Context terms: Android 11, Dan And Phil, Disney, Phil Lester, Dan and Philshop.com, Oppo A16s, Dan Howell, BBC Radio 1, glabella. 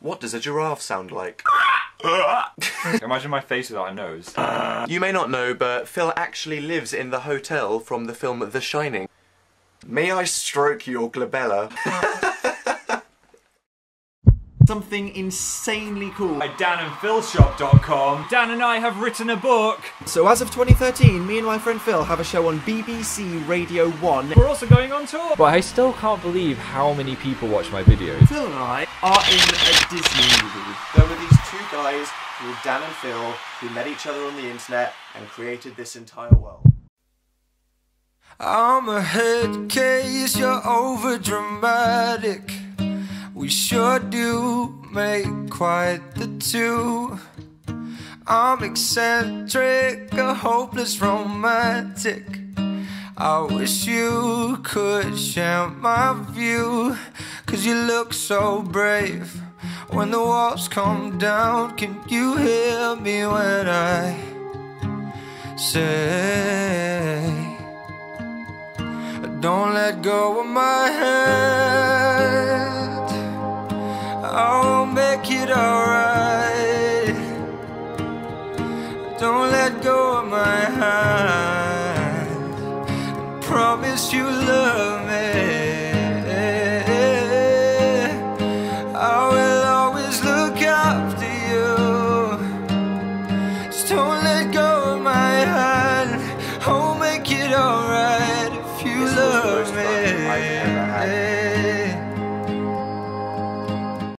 What does a giraffe sound like? Imagine my face without a nose. You may not know, but Phil actually lives in the hotel from the film The Shining. May I stroke your glabella? Something insanely cool. At Dan and Philshop.com, Dan and I have written a book. So as of 2013, me and my friend Phil have a show on BBC Radio 1. We're also going on tour. But I still can't believe how many people watch my videos. Phil and I are in a Disney movie. There were these two guys called Dan and Phil who met each other on the internet and created this entire world. I'm a head case, you're over dramatic. We sure do make quite the two. I'm eccentric, a hopeless romantic. I wish you could share my view, 'cause you look so brave. When the walls come down, can you hear me when I say, don't let go of my hand? I'll make it alright. Don't let go of my hand. Promise you love me. I will always look after you.